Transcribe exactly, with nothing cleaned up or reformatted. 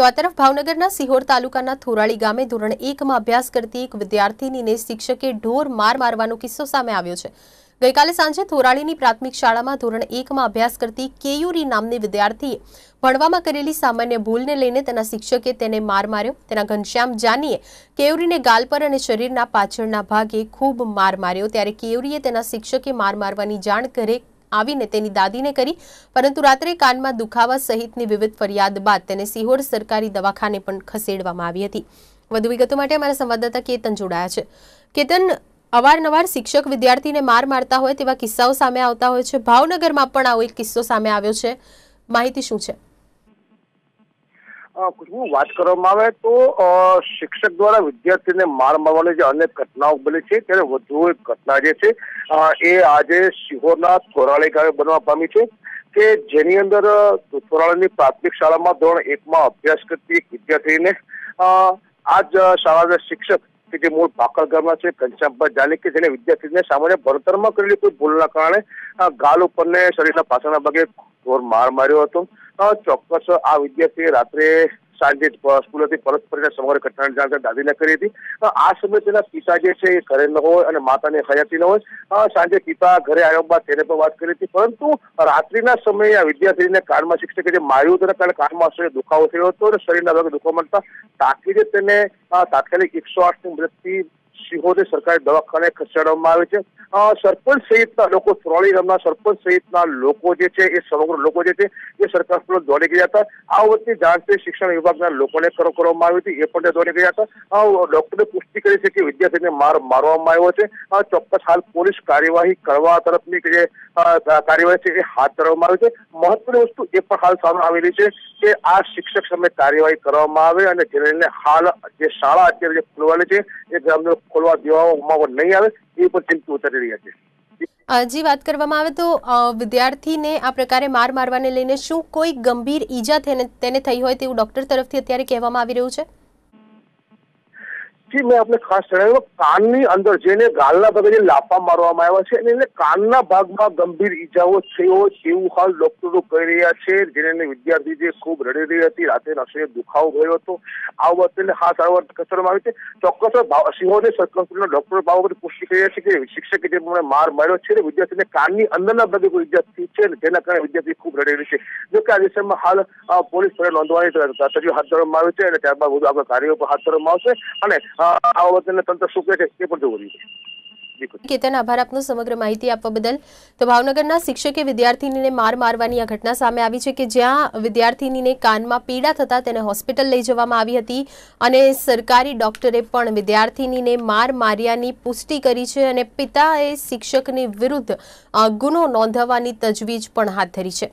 તો આ તરફ ભાવનગરના સિહોર તાલુકાના થોરાળી ગામે ધોરણ એક માં અભ્યાસ કરતી એક વિદ્યાર્થીનીને શિક્ષકે ઢોર માર મારવાનો કિસ્સો સામે આવ્યો છે। ગઈકાલે સાંજે થોરાળીની પ્રાથમિક શાળામાં ધોરણ એક માં અભ્યાસ કરતી કેયુરી નામની વિદ્યાર્થીએ ભણવામાં કરેલી સામાન્ય ભૂલને લઈને તેના શિક્ષકે તેને માર માર્યો। તેના ઘનશ્યામ જાનીએ કેયુરીને ગાલ પર અને શરીરના પાછળના ભાગે ખૂબ માર માર્યો, ત્યારે કેયુરીએ તેના શિક્ષકે માર મારવાની જાણ કરે आवीने तेनी दादीने करी, परंतु रात्रे कान में दुखावा सहितनी विविध फरियाद बाद तेने सीहोर सरकारी दवाखाने पण खसेडवामां आवी हती। वधु विगतो माटे अमारा संवाददाता केतन जोडाया छे। केतन, अवारनवार शिक्षक विद्यार्थी ने मार मारता होय तेवा किस्साओ सामे आवता होय छे। भावनगर में पण आवो एक किस्सो सामे आव्यो छे, माहिती शुं छे? खुशबू, बात करवामां आवे तो शिक्षक द्वारा विद्यार्थी ने मार मारवानी जे अनेक घटनाओं बनी है, त्यारे वधु एक घटना जे छे ए आज सीहोरना थोराळी गामे बनवा पामी छे के जेनी अंदर थोराळीनी प्राथमिक शाला में धोरण एक में अभ्यास करती एक विद्यार्थी ने आज शाला शिक्षक के जे मूळ भाकर गामना छे घनश्यामभाई जानी के जेने विद्यार्थीने सामान्य भणतर में करेली कोई भूलना कारणे गाल उपरने शरीरना पाछळना भागे ढोर मार मार्यो हतो। चौक्कस आ विद्यार्थी रात्रे साजे स्कूल परत फरीने समग्र घटनानी जाण दादीने करी हती। आ समय तेना पिता जे छे घरे न होय अने माताने हयाती न होय। सांजे पिता घरे आव्या बाद तेने पण वात करी हती, परंतु रात्रिना समये आ विद्यार्थीने कानमा शिक्षके जे मार्यो तेना कारण कानमा असरे दुखावो थयो हतो अने शरीरना भागे दुखावा मळता ताकीदे तेने तात्कालिक एकसो आठ नी मददथी सीहोर सरकारी दवाखाने खसेडवामां आवी छे। सरपंच सहितना लोको थोराळी गामना सरपंच सहितना लोको जे छे ए समग्र लोको जे छे ए सरकार पर दौड़ी गया था। आ वखते जांच शिक्षण विभागना लोकोने करो करवामां आवी हती, ए पण दौड़ी गया था। डॉक्टरे पुष्टि करी छे के विद्यार्थीने मार मारवामां आव्यो छे। आ चोक्कस हाल पोलीस कार्यवाही करवा तरफनी जे कार्यवाही छे ए हाथ धरवामां आवी छे। महत्वपूर्ण वस्तु ए पण हाल सामे आवेली छे के आ शिक्षक सामे कार्यवाही करवामां आवे अने जेने हाल जे शाळा अत्यारे जे खोलवाली छे ए गामनो खोलवा देवामां पण नहीं आवे। जी बात करवामां आवे तो विद्यार्थी ने आ प्रकारे मार मारवाने लईने शुं कोई गंभीर ईजा तेने थई होय तेवुं डॉक्टर तरफथी अत्यारे कहेवामां आवी रह्युं छे? जी, मैं आपने खास जणाव्युं काननी अंदर जेने गालना भागे लापा मारवामां आव्या छे अने कानना भागमां गंभीर ईजाओ थई होय तेवुं हाल डॉक्टरो कही रह्या छे। जेने विद्यार्थी जे खूब रडी रही हती, राते नसेने दुखावो गयो हतो। आ बाबते हाल सारवार खसेडवामां आवी छे। चोक्कस सीहोरने सरकारी डॉक्टरो बाबते पुष्टि करी रह्या छे के शिक्षके जे प्रमाणे मार मार्यो छे विद्यार्थीने काननी अंदરના ભાગે કોઈ ઈજા થઈ છે જેના કારણે વિદ્યાર્થી ખૂબ રડી રહી છે। જો કે આ વિષયમાં હાલ પોલીસ દ્વારા નોંધવાની તજવીજ હાથ ધરવામાં આવી છે અને ત્યારબાદ વધુ આગળ કાર્યો હાથ ધરવામાં આવશે અને केतन, आभार आपनो समग्र माहिती आपवा बदल। तो भावनगरना शिक्षके विद्यार्थीनीने मार मारवानी आ घटना सामे आवी छे के ज्यां विद्यार्थीनीने कानमां पीड़ा थता तेने होस्पिटल लई जवामां आवी हती अने सरकारी डॉक्टरे पण विद्यार्थीनीने मार मार्यानी पुष्टि करी छे अने पिताए शिक्षकनी विरुद्ध गुनो नोंधवानी तजवीज पण हाथ धरी छे।